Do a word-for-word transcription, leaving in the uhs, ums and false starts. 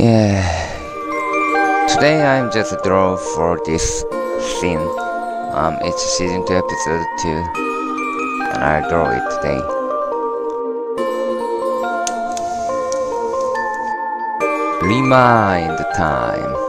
Yeah. Today I'm just draw for this scene. Um, it's season two, episode two, and I draw it today. Remind time.